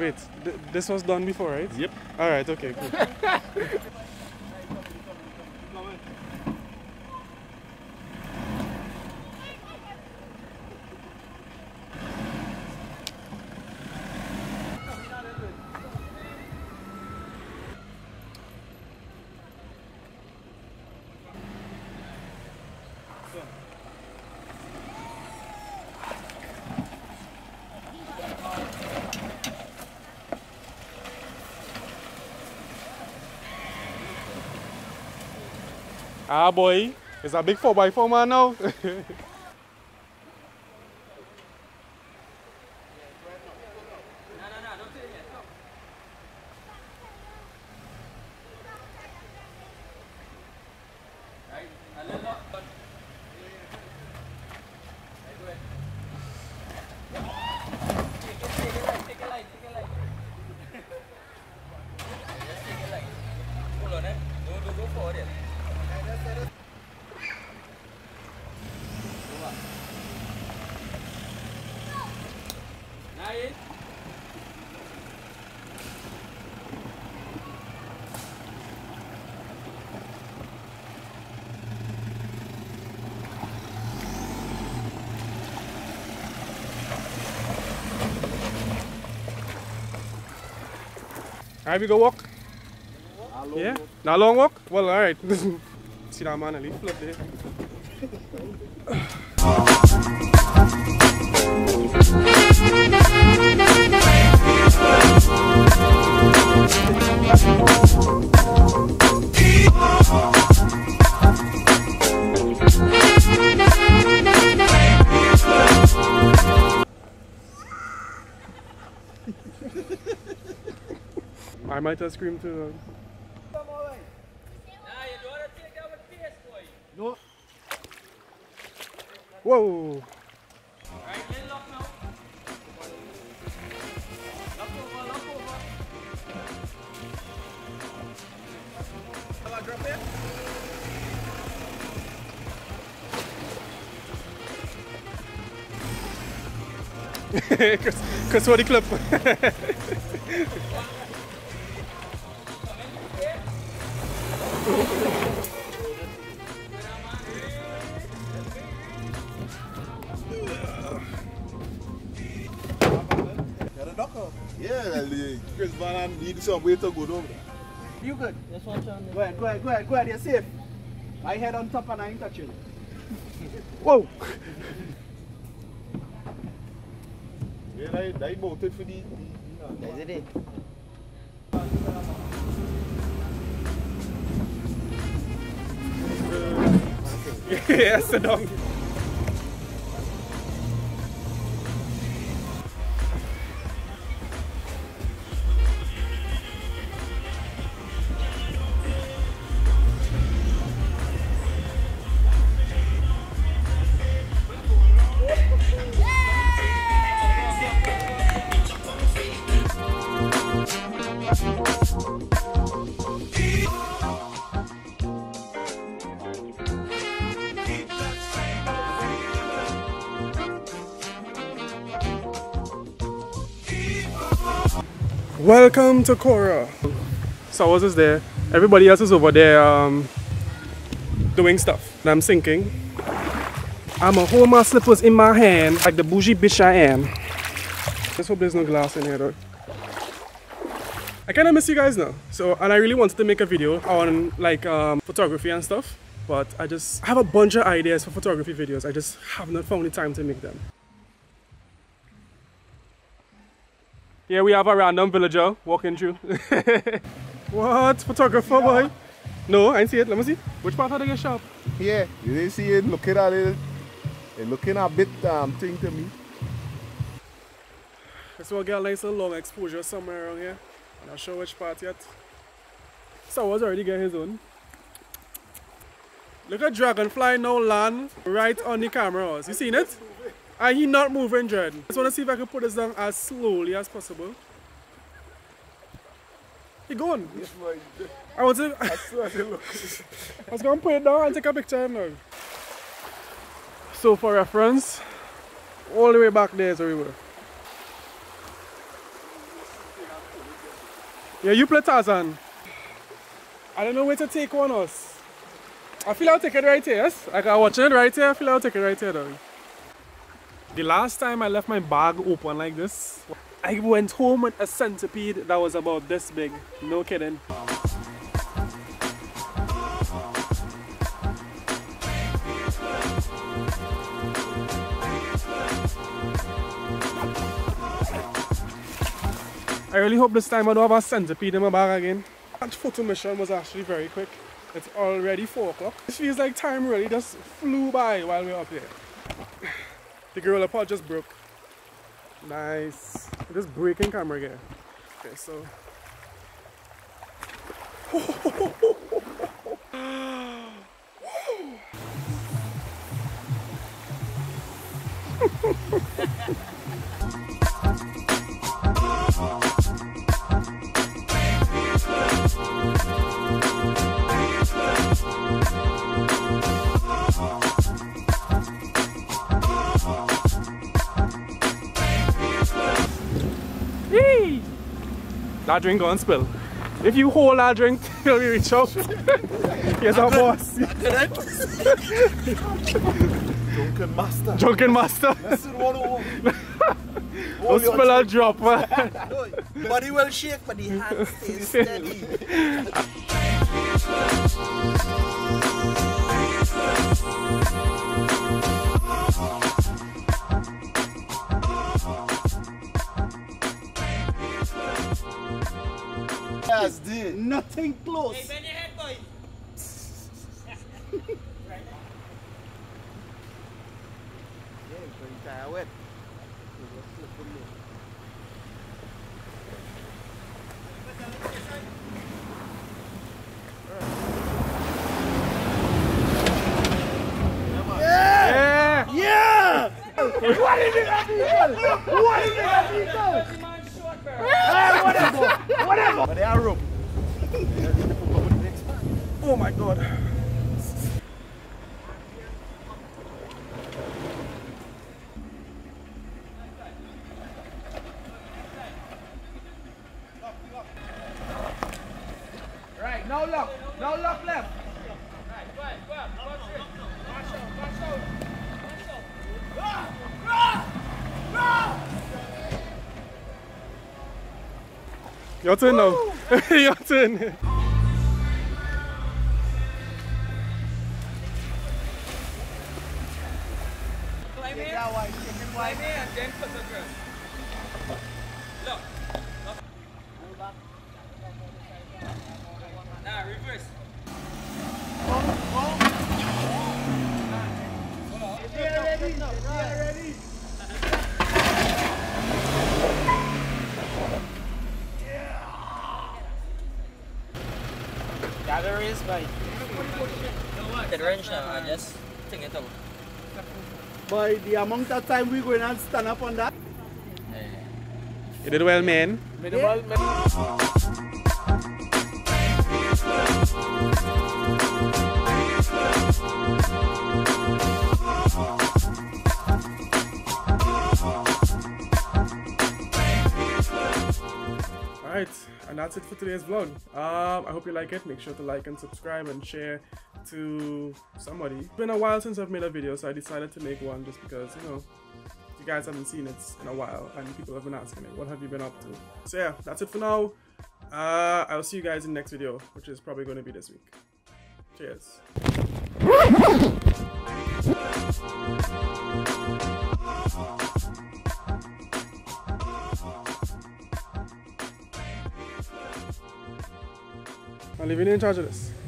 Wait. This was done before, right? Yep. All right. Okay. Cool. Ah boy, it's a big 4x4 man now. Have you go walk? Yeah? Not a long walk? Well, alright. See that man, a leaf flip there. I might have screamed too. No. Whoa. Chris, what the clip? Yeah, Chris Bannon needs some way to go over there. You good? Yes, watch on there. Go ahead, you're safe. I head on top and I ain't touching. Whoa! Yeah, I bolted for the. That's it. Yes, the dog. Welcome to Caura. So I was just there. Everybody else is over there doing stuff. And I'm sinking. I'm a hold my slippers in my hand like the bougie bitch I am. Let's hope there's no glass in here though. I kind of miss you guys now. So, and I really wanted to make a video on like photography and stuff. But I just have a bunch of ideas for photography videos. I just have not found the time to make them. Here we have a random villager walking through. What? Photographer, yeah. Boy? No, I didn't see it. Let me see. Which part of the shop? Yeah, you didn't see it. Looking at it. It's looking a bit thing to me. So I got like some long exposure somewhere around here. I'm not sure which part yet. So I was already getting his own. Look at dragonfly now land right on the camera. You seen it? And he not moving, dread. Just want to see if I can put this down as slowly as possible. He gone. I want to. I was gonna put it down and take a picture of him now. So for reference, all the way back there is where we were. Yeah, you play Tarzan. I don't know where to take one else. I feel I'll take it right here, yes? Like I'm watching it right here, I feel I'll take it right here though. The last time I left my bag open like this, I went home with a centipede that was about this big. No kidding. I really hope this time I don't have a centipede in my bag again. That photo mission was actually very quick. It's already 4 o'clock. It feels like time really just flew by while we were up here. The gorilla pod just broke. Nice. I'm just breaking camera again. Okay, so. That drink gone spill. If you hold that drink till we reach out, here's our boss. Drunken master. Drunken master. Don't spill a drop, man. No, body will shake, but the hand stays steady. Dude. Nothing close. Hey, bend your head, boy. Right now. Yeah, it's pretty tired wet. Yeah! Yeah! Yeah! What is it, people? What is it, people? Hey, whatever! Whatever! But they are rope. Oh my god. Right, no lock. No lock left. Right, go ahead, go ahead. Watch out. Your turn now. Your turn. Climb in. Climb in and then put the girl. Look. Look. Go back. Nah, reverse. They are ready. There is by the wrench now and just take it out. By the amount of time we're going to stand up on that. Hey. You did well, man. Alright, and that's it for today's vlog. I hope you like it. Make sure to like and subscribe and share to somebody. It's been a while since I've made a video, so I decided to make one just because, you know, you guys haven't seen it in a while and people have been asking it. What have you been up to? So yeah, that's it for now. I'll see you guys in the next video, which is probably going to be this week. Cheers. I'm leaving you in charge of this.